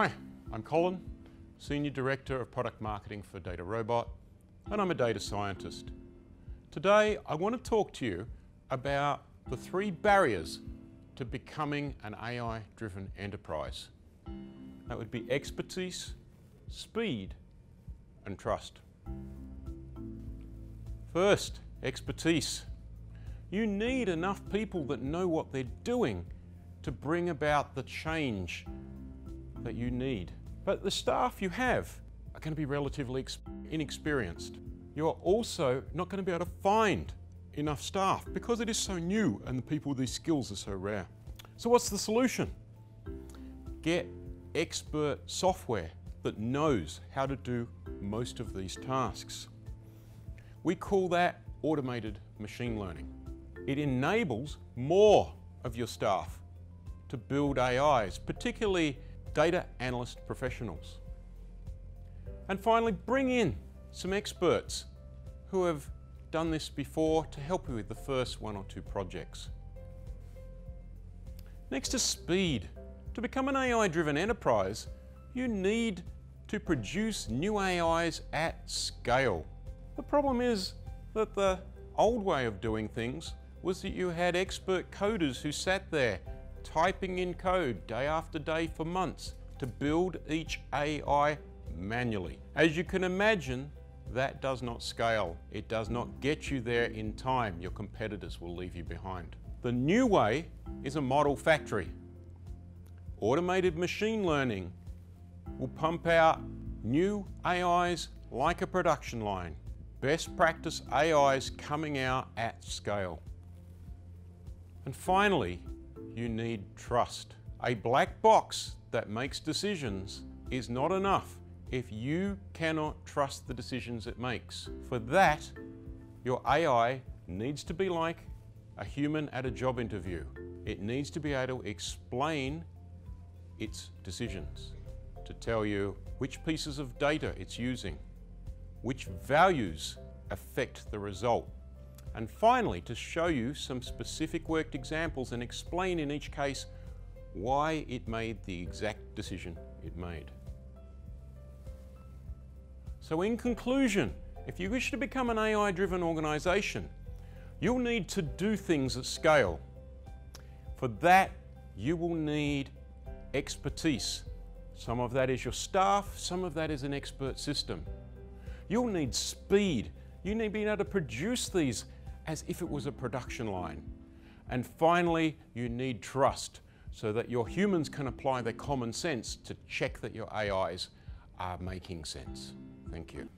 Hi, I'm Colin, Senior Director of Product Marketing for DataRobot, and I'm a data scientist. Today, I want to talk to you about the three barriers to becoming an AI-driven enterprise. That would be expertise, speed, and trust. First, expertise. You need enough people that know what they're doing to bring about the change that you need. But the staff you have are going to be relatively inexperienced. You're also not going to be able to find enough staff because it is so new and the people with these skills are so rare. So what's the solution? Get expert software that knows how to do most of these tasks. We call that automated machine learning. It enables more of your staff to build AIs, particularly data analyst professionals. And finally, bring in some experts who have done this before to help you with the first one or two projects. Next is speed. To become an AI-driven enterprise, you need to produce new AIs at scale. The problem is that the old way of doing things was that you had expert coders who sat there typing in code day after day for months to build each AI manually. As you can imagine, that does not scale. It does not get you there in time. Your competitors will leave you behind. The new way is a model factory. Automated machine learning will pump out new AIs like a production line. Best practice AIs coming out at scale. And finally, you need trust. A black box that makes decisions is not enough if you cannot trust the decisions it makes. For that, your AI needs to be like a human at a job interview. It needs to be able to explain its decisions, to tell you which pieces of data it's using, which values affect the result, and finally, to show you some specific worked examples and explain in each case why it made the exact decision it made. So in conclusion, if you wish to become an AI-driven organization, you'll need to do things at scale. For that, you will need expertise. Some of that is your staff, some of that is an expert system. You'll need speed. You need to be able to produce these as if it was a production line. And finally, you need trust so that your humans can apply their common sense to check that your AIs are making sense. Thank you.